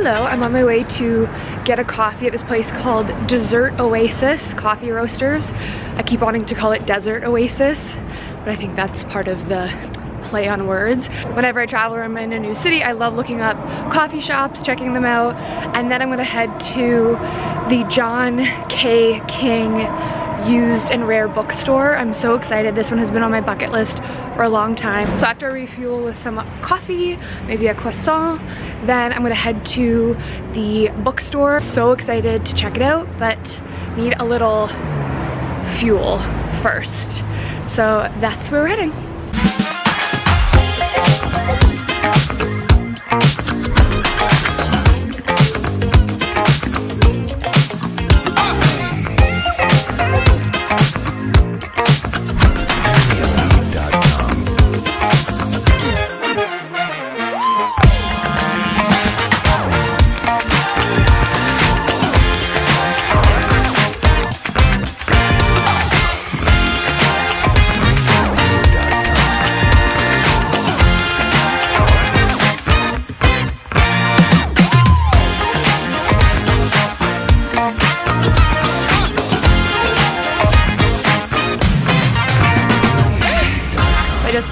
Hello, I'm on my way to get a coffee at this place called Dessert Oasis Coffee Roasters. I keep wanting to call it Desert Oasis, but I think that's part of the play on words. Whenever I travel or I'm in a new city, I love looking up coffee shops, checking them out, and then I'm gonna head to the John K. King Used and Rare Bookstore. I'm so excited. This one has been on my bucket list for a long time. So after I refuel with some coffee, maybe a croissant, then I'm gonna head to the bookstore. So excited to check it out, but need a little fuel first. So that's where we're heading.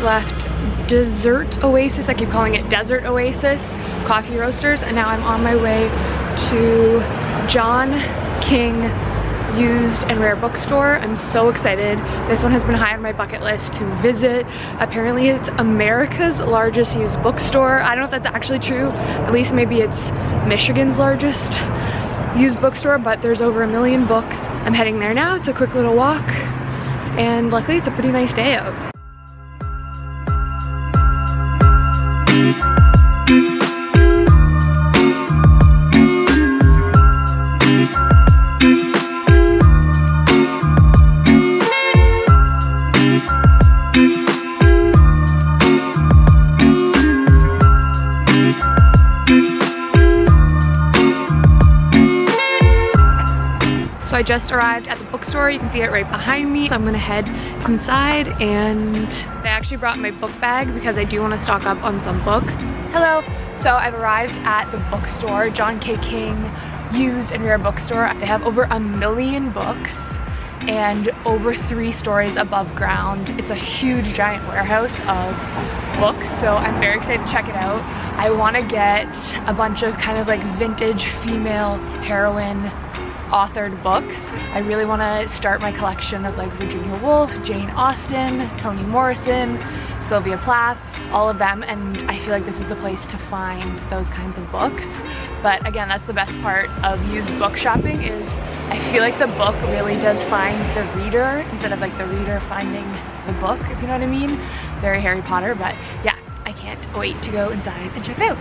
Left Dessert Oasis, I keep calling it Desert Oasis Coffee Roasters, and now I'm on my way to John King Used and Rare Bookstore. I'm so excited. This one has been high on my bucket list to visit. Apparently it's America's largest used bookstore. I don't know if that's actually true. At least maybe it's Michigan's largest used bookstore, but there's over 1 million books. I'm heading there now. It's a quick little walk, and luckily it's a pretty nice day out. So I just arrived at the bookstore. You can see it right behind me. So I'm gonna head inside, and I actually brought my book bag because I do want to stock up on some books. Hello, so I've arrived at the bookstore, John K. King Used and Rare Bookstore. They have over 1 million books and over 3 stories above ground. It's a huge giant warehouse of books, so I'm very excited to check it out. I want to get a bunch of kind of like vintage female heroine authored books. I really want to start my collection of like Virginia Woolf, Jane Austen, Toni Morrison, Sylvia Plath, all of them, and I feel like this is the place to find those kinds of books. But again, that's the best part of used book shopping, is I feel like the book really does find the reader instead of like the reader finding the book, if you know what I mean. Very Harry Potter, but yeah, I can't wait to go inside and check it out.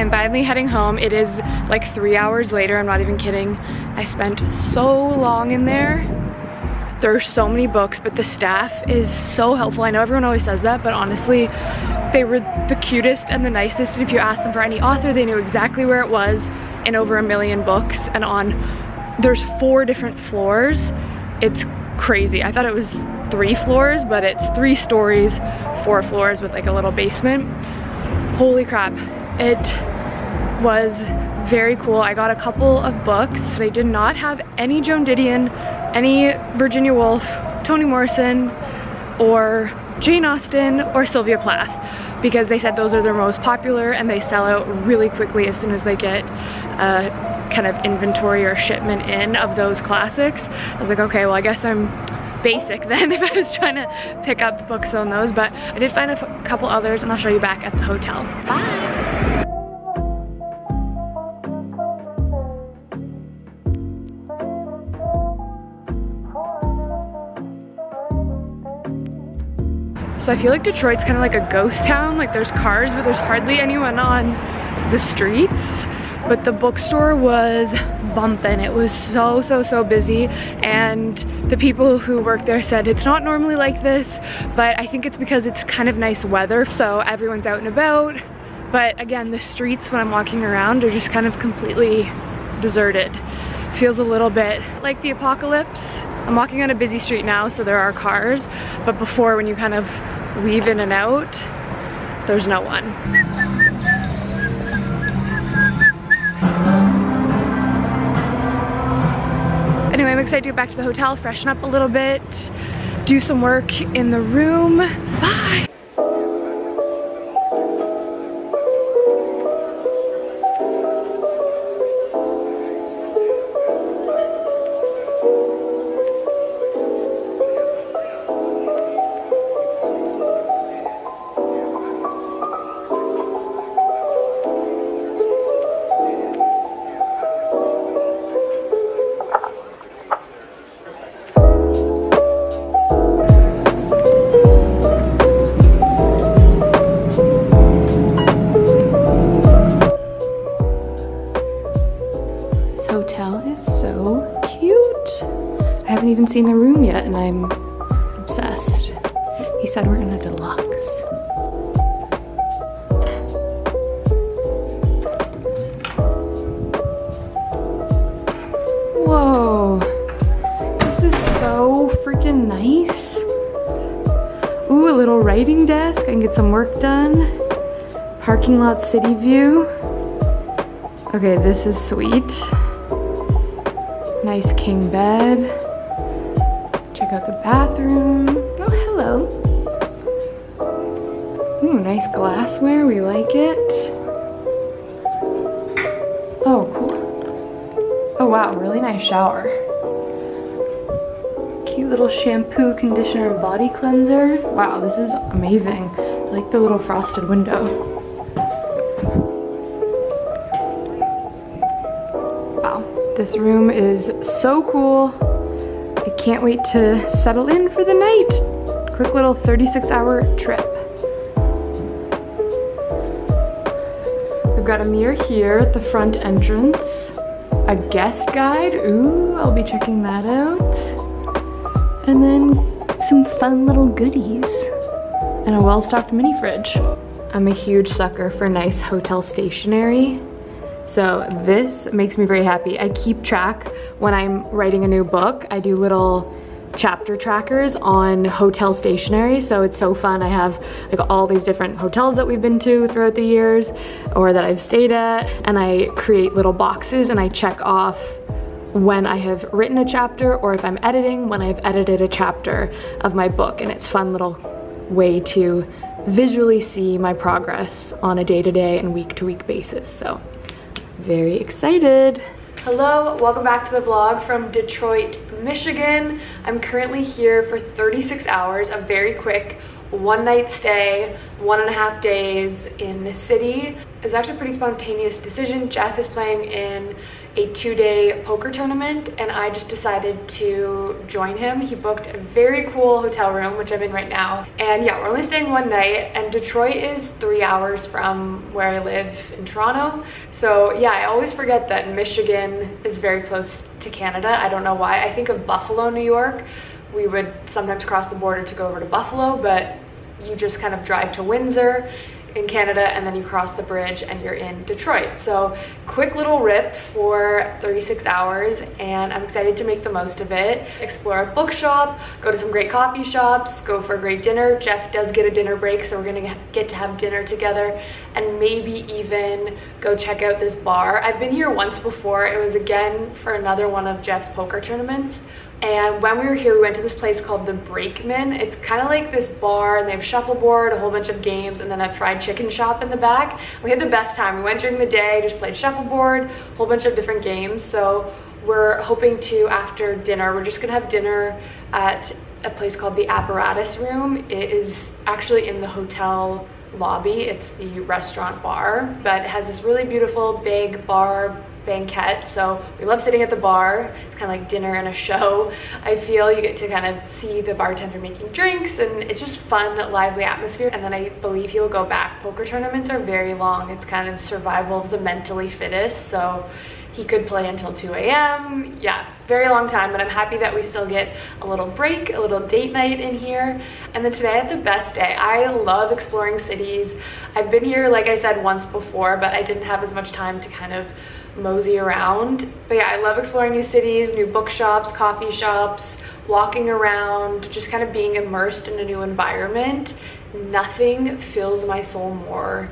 I'm finally heading home. It is like 3 hours later, I'm not even kidding. I spent so long in there. There are so many books, but the staff is so helpful. I know everyone always says that, but honestly, they were the cutest and the nicest. And if you asked them for any author, they knew exactly where it was in over 1 million books. And there's 4 different floors. It's crazy. I thought it was 3 floors, but it's 3 stories, 4 floors with like a little basement. Holy crap. It was very cool. I got a couple of books. They did not have any Joan Didion, any Virginia Woolf, Toni Morrison, or Jane Austen, or Sylvia Plath, because they said those are their most popular and they sell out really quickly as soon as they get kind of inventory or shipment in of those classics. I was like, okay, well, I guess I'm basic then if I was trying to pick up books on those, but I did find a couple others and I'll show you back at the hotel. Bye! So I feel like Detroit's kind of like a ghost town. Like there's cars, but there's hardly anyone on the streets. But the bookstore was bumping. It was so, so, so busy. And the people who work there said, it's not normally like this, but I think it's because it's kind of nice weather. So everyone's out and about. But again, the streets when I'm walking around are just kind of completely deserted. Feels a little bit like the apocalypse. I'm walking on a busy street now, so there are cars, but before, when you kind of weave in and out, there's no one. Anyway, I'm excited to get back to the hotel, freshen up a little bit, do some work in the room. Bye! Seen the room yet and I'm obsessed. He said we're in a deluxe. Whoa, this is so freaking nice. Ooh, a little writing desk. I can get some work done. Parking lot city view. Okay, this is sweet. Nice king bed. Check out the bathroom. Oh, hello. Ooh, nice glassware. We like it. Oh, cool. Oh, wow. Really nice shower. Cute little shampoo, conditioner, and body cleanser. Wow, this is amazing. I like the little frosted window. Wow, this room is so cool. Can't wait to settle in for the night. Quick little 36-hour trip. We've got a mirror here at the front entrance. A guest guide. Ooh, I'll be checking that out. And then some fun little goodies. And a well-stocked mini fridge. I'm a huge sucker for nice hotel stationery. So this makes me very happy. I keep track when I'm writing a new book. I do little chapter trackers on hotel stationery, so it's so fun. I have like all these different hotels that we've been to throughout the years or that I've stayed at, and I create little boxes and I check off when I have written a chapter or if I'm editing, when I've edited a chapter of my book, and it's a fun little way to visually see my progress on a day-to-day and week-to-week basis, so. Very excited. Hello, welcome back to the vlog from Detroit, Michigan. I'm currently here for 36 hours, a very quick 1 night stay, 1.5 days in the city. It was actually a pretty spontaneous decision. Jeff is playing in a 2-day poker tournament and I just decided to join him. He booked a very cool hotel room, which I'm in right now. And yeah, we're only staying 1 night and Detroit is 3 hours from where I live in Toronto. So yeah, I always forget that Michigan is very close to Canada. I don't know why. I think of Buffalo, New York. We would sometimes cross the border to go over to Buffalo, but you just kind of drive to Windsor in Canada and then you cross the bridge and you're in Detroit. So quick little rip for 36 hours and I'm excited to make the most of it. Explore a bookshop, go to some great coffee shops, go for a great dinner. Jeff does get a dinner break, so we're gonna get to have dinner together and maybe even go check out this bar. I've been here once before. It was again for another one of Jeff's poker tournaments. And when we were here, we went to this place called The Brakeman. It's kind of like this bar and they have shuffleboard, a whole bunch of games, and then a fried chicken shop in the back. We had the best time. We went during the day, just played shuffleboard, a whole bunch of different games. So we're hoping to, after dinner, we're just gonna have dinner at a place called The Apparatus Room. It is actually in the hotel lobby. It's the restaurant bar, but it has this really beautiful big bar banquette, so we love sitting at the bar. It's kind of like dinner and a show. I feel you get to kind of see the bartender making drinks and it's just fun, lively atmosphere. And then I believe he'll go back. Poker tournaments are very long. It's kind of survival of the mentally fittest, so he could play until 2 a.m. Yeah, very long time, but I'm happy that we still get a little break, a little date night in here. And then today I had the best day. I love exploring cities. I've been here, like I said, once before, but I didn't have as much time to kind of mosey around. But yeah, I love exploring new cities, new bookshops, coffee shops, walking around, just kind of being immersed in a new environment. Nothing fills my soul more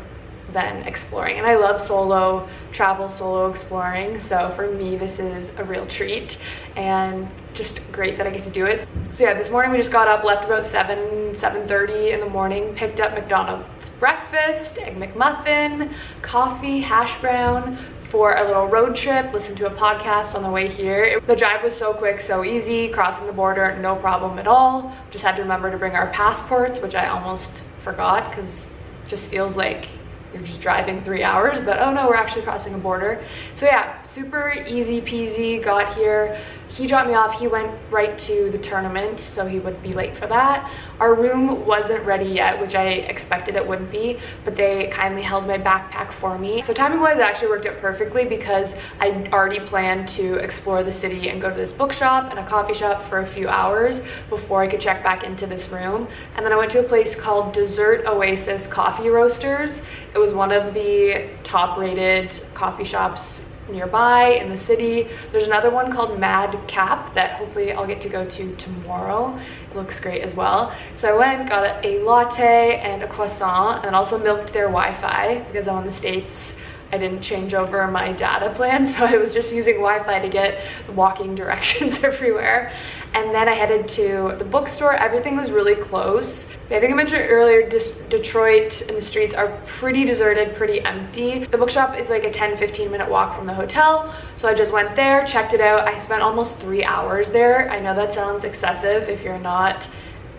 than exploring, and I love solo travel, solo exploring, so for me this is a real treat and just great that I get to do it. So yeah, this morning we just got up, left about 7:30 in the morning, picked up McDonald's breakfast, Egg McMuffin, coffee, hash brown, for a little road trip, listen to a podcast on the way here. The drive was so quick, so easy, crossing the border, no problem at all. Just had to remember to bring our passports, which I almost forgot because it just feels like you're just driving 3 hours, but oh no, we're actually crossing a border. So yeah, super easy peasy, got here. He dropped me off, he went right to the tournament, so he would be late for that. Our room wasn't ready yet, which I expected it wouldn't be, but they kindly held my backpack for me. So timing-wise, it actually worked out perfectly because I already planned to explore the city and go to this bookshop and a coffee shop for a few hours before I could check back into this room. And then I went to a place called Dessert Oasis Coffee Roasters. It was one of the top-rated coffee shops nearby in the city. There's another one called Mad Cap that hopefully I'll get to go to tomorrow. It looks great as well. So I went, got a latte and a croissant, and also milked their Wi-Fi because I'm in the States. I didn't change over my data plan, so I was just using Wi-Fi to get walking directions everywhere. And then I headed to the bookstore. Everything was really close. I think I mentioned earlier, Detroit and the streets are pretty deserted, pretty empty. The bookshop is like a 10-15 minute walk from the hotel, so I just went there, checked it out. I spent almost 3 hours there. I know that sounds excessive if you're not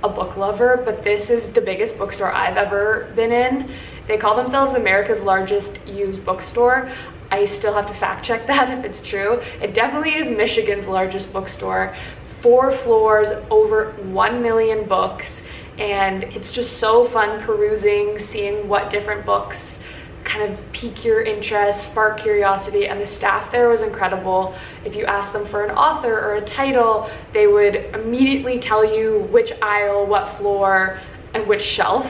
a book lover, but this is the biggest bookstore I've ever been in. They call themselves America's largest used bookstore. I still have to fact check that if it's true. It definitely is Michigan's largest bookstore. 4 floors, over 1 million books, and it's just so fun perusing, seeing what different books kind of pique your interest, spark curiosity, and the staff there was incredible. If you asked them for an author or a title, they would immediately tell you which aisle, what floor, and which shelf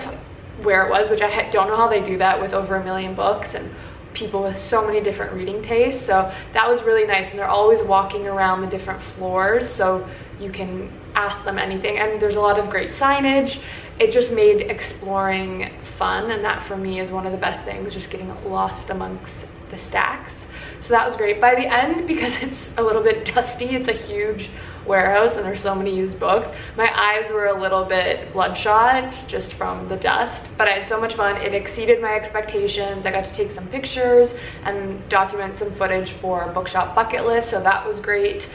where it was, which I don't know how they do that with over 1 million books and people with so many different reading tastes. So that was really nice, and they're always walking around the different floors, so you can ask them anything, and there's a lot of great signage. It just made exploring fun, and that for me is one of the best things, just getting lost amongst the stacks. So that was great. By the end, because it's a little bit dusty, it's a huge warehouse and there's so many used books, my eyes were a little bit bloodshot just from the dust, but I had so much fun. It exceeded my expectations. I got to take some pictures and document some footage for Bookshop Bucket List, so that was great.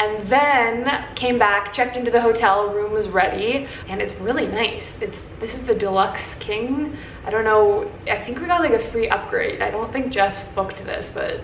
and then came back, checked into the hotel, room was ready, and it's really nice. This is the Deluxe King. I don't know, I think we got like a free upgrade. I don't think Jeff booked this, but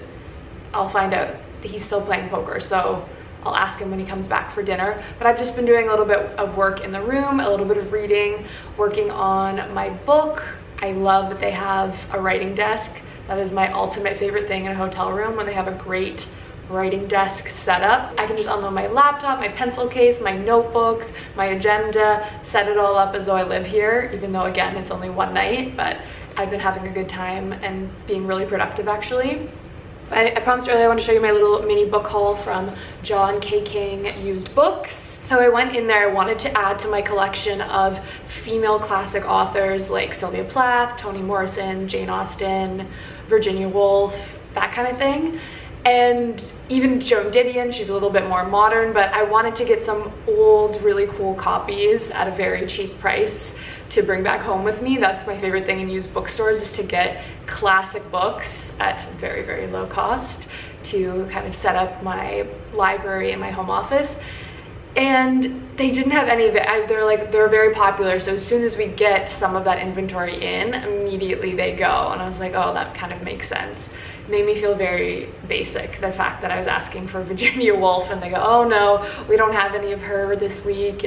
I'll find out. He's still playing poker, so I'll ask him when he comes back for dinner. But I've just been doing a little bit of work in the room, a little bit of reading, working on my book. I love that they have a writing desk. That is my ultimate favorite thing in a hotel room, when they have a great writing desk setup. I can just unload my laptop, my pencil case, my notebooks, my agenda, set it all up as though I live here, even though again, it's only one night, but I've been having a good time and being really productive actually. I promised earlier I wanted to show you my little mini book haul from John K. King Used Books. So I went in there, I wanted to add to my collection of female classic authors like Sylvia Plath, Toni Morrison, Jane Austen, Virginia Woolf, that kind of thing. And even Joan Didion, she's a little bit more modern, but I wanted to get some old, really cool copies at a very cheap price to bring back home with me. That's my favorite thing in used bookstores, is to get classic books at very, very low cost to kind of set up my library in my home office. And they didn't have any of it. They're like, they're very popular, so as soon as we get some of that inventory in, immediately they go. And I was like, oh, that kind of makes sense. Made me feel very basic, the fact that I was asking for Virginia Woolf and they go, oh no, we don't have any of her this week.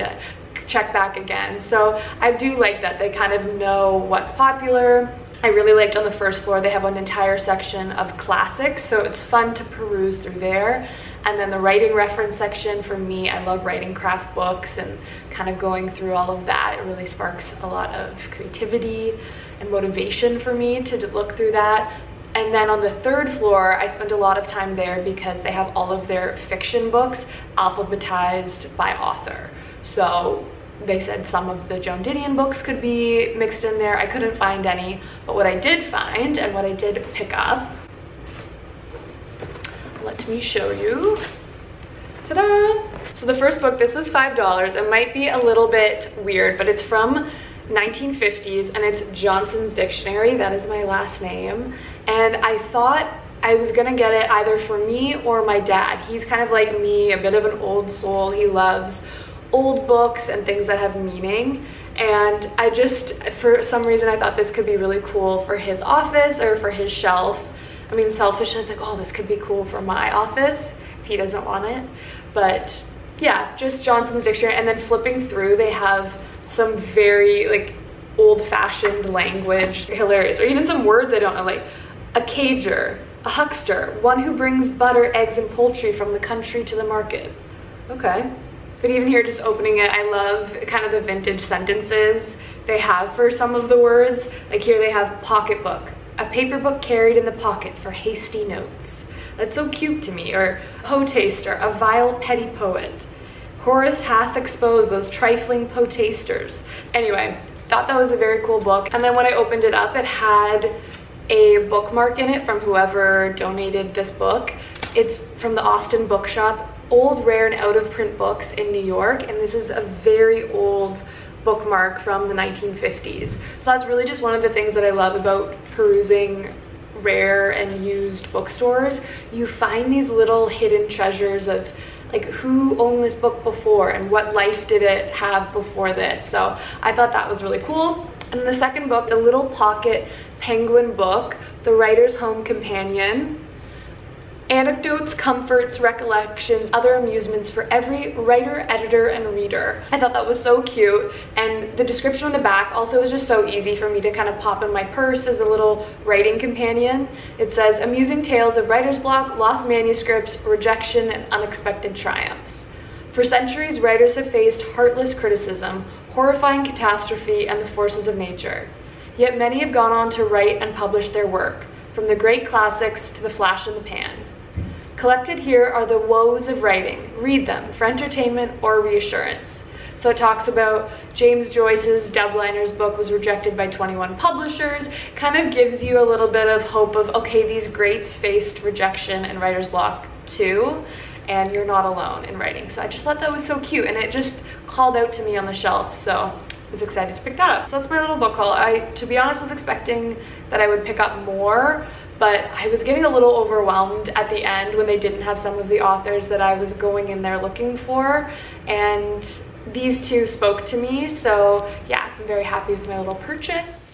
Check back again. So I do like that they kind of know what's popular. I really liked on the first floor they have an entire section of classics, so it's fun to peruse through there. And then the writing reference section, for me, I love writing craft books and kind of going through all of that. It really sparks a lot of creativity and motivation for me to look through that. And then on the third floor, I spent a lot of time there because they have all of their fiction books alphabetized by author. So they said some of the Joan Didion books could be mixed in there. I couldn't find any, but what I did find and what I did pick up, let me show you. Ta-da! So the first book, this was $5. It might be a little bit weird, but it's from 1950s and it's Johnson's Dictionary. That is my last name. And I thought I was gonna get it either for me or my dad. He's kind of like me, a bit of an old soul. He loves old books and things that have meaning, and I just, for some reason, I thought this could be really cool for his office or for his shelf. I mean, selfish, I was like, oh, this could be cool for my office if he doesn't want it. But yeah, just Johnson's Dictionary. And then flipping through, they have some very like old-fashioned language, hilarious, or even some words I don't know, like a cager, a huckster, one who brings butter, eggs, and poultry from the country to the market. Okay. But even here, just opening it, I love kind of the vintage sentences they have for some of the words. Like here they have pocketbook, a paper book carried in the pocket for hasty notes. That's so cute to me. Or poetaster, a vile petty poet. Horace hath exposed those trifling potasters. Anyway, thought that was a very cool book. And then when I opened it up, it had a bookmark in it from whoever donated this book. It's from the Austin Bookshop, old, rare, and out-of-print books in New York, and this is a very old bookmark from the 1950s. So that's really just one of the things that I love about perusing rare and used bookstores. You find these little hidden treasures of like, who owned this book before and what life did it have before this. So I thought that was really cool. And the second book, a little pocket penguin book, The Writer's Home Companion. Anecdotes, comforts, recollections, other amusements for every writer, editor, and reader. I thought that was so cute, and the description on the back also was just so easy for me to kind of pop in my purse as a little writing companion. It says, amusing tales of writer's block, lost manuscripts, rejection, and unexpected triumphs. For centuries, writers have faced heartless criticism, horrifying catastrophe, and the forces of nature. Yet many have gone on to write and publish their work, from the great classics to the flash in the pan. Collected here are the woes of writing. Read them for entertainment or reassurance. So it talks about James Joyce's Dubliners book was rejected by 21 publishers. Kind of gives you a little bit of hope of, okay, these greats faced rejection and writer's block too, and you're not alone in writing. So I just thought that was so cute, and it just called out to me on the shelf, so I was excited to pick that up. So that's my little book haul. I, to be honest, was expecting that I would pick up more, but I was getting a little overwhelmed at the end when they didn't have some of the authors that I was going in there looking for, and these two spoke to me, so yeah, I'm very happy with my little purchase.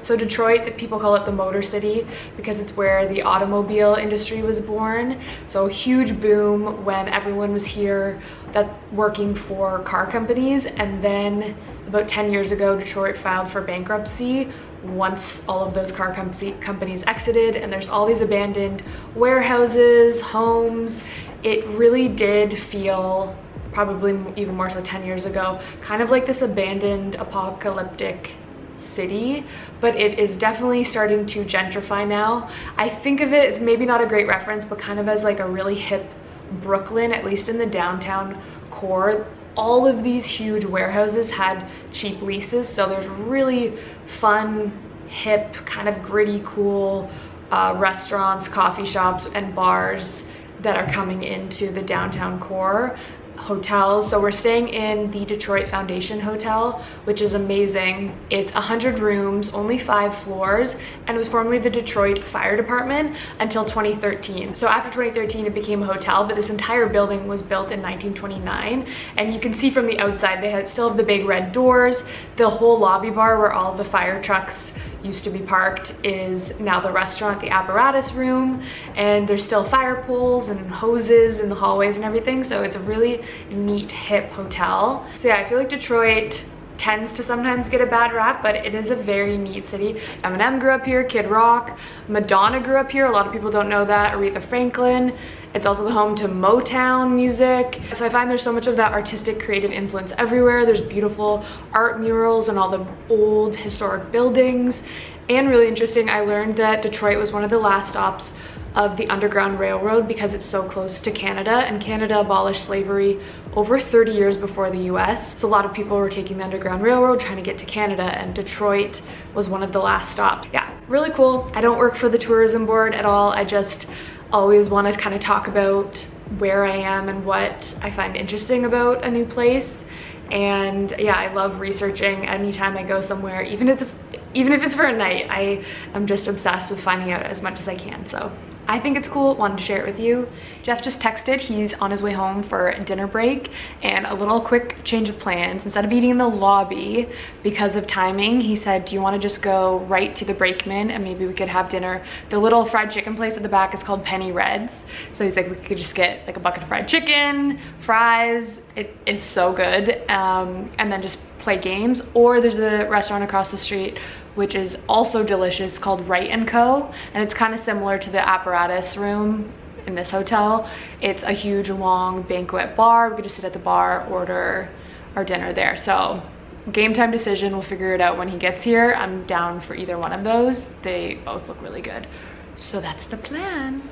So Detroit, the people call it the Motor City because it's where the automobile industry was born. So a huge boom when everyone was here that working for car companies, and then about 10 years ago Detroit filed for bankruptcy once all of those car companies exited, and there's all these abandoned warehouses, homes. It really did feel, probably even more so 10 years ago, kind of like this abandoned apocalyptic city, but it is definitely starting to gentrify now. I think of it as maybe not a great reference, but kind of as like a really hip Brooklyn, at least in the downtown core. All of these huge warehouses had cheap leases, so there's really fun, hip, kind of gritty, cool restaurants, coffee shops, and bars that are coming into the downtown core. Hotels, so we're staying in the Detroit Foundation Hotel, which is amazing. It's 100 rooms, only 5 floors, and was formerly the Detroit Fire Department until 2013. So after 2013 it became a hotel, but this entire building was built in 1929, and you can see from the outside they still have the big red doors. The whole lobby bar where all the fire trucks used to be parked is now the restaurant, the Apparatus Room, and there's still fire poles and hoses in the hallways and everything, so it's a really neat, hip hotel. So yeah, I feel like Detroit tends to sometimes get a bad rap, but it is a very neat city. Eminem grew up here, Kid Rock, Madonna grew up here, a lot of people don't know that, Aretha Franklin. It's also the home to Motown music. So I find there's so much of that artistic, creative influence everywhere. There's beautiful art murals and all the old historic buildings. And really interesting, I learned that Detroit was one of the last stops of the Underground Railroad because it's so close to Canada, and Canada abolished slavery over 30 years before the US. So a lot of people were taking the Underground Railroad trying to get to Canada, and Detroit was one of the last stops. Yeah, really cool. I don't work for the tourism board at all. I just always want to kind of talk about where I am and what I find interesting about a new place. And yeah, I love researching anytime I go somewhere, even if it's for a night. I am just obsessed with finding out as much as I can, so I think it's cool, wanted to share it with you. Jeff just texted, he's on his way home for dinner break, and a little quick change of plans. Instead of eating in the lobby because of timing, he said, do you want to just go right to the Brakeman and maybe we could have dinner? The little fried chicken place at the back is called Penny Reds. So he's like, we could just get like a bucket of fried chicken, fries, it is so good, and then just play games. Or there's a restaurant across the street which is also delicious called Right & Co, and it's kind of similar to the Apparatus Room in this hotel. It's a huge long banquet bar. We could just sit at the bar, order our dinner there. So game time decision, we'll figure it out when he gets here. I'm down for either one of those. They both look really good, so that's the plan.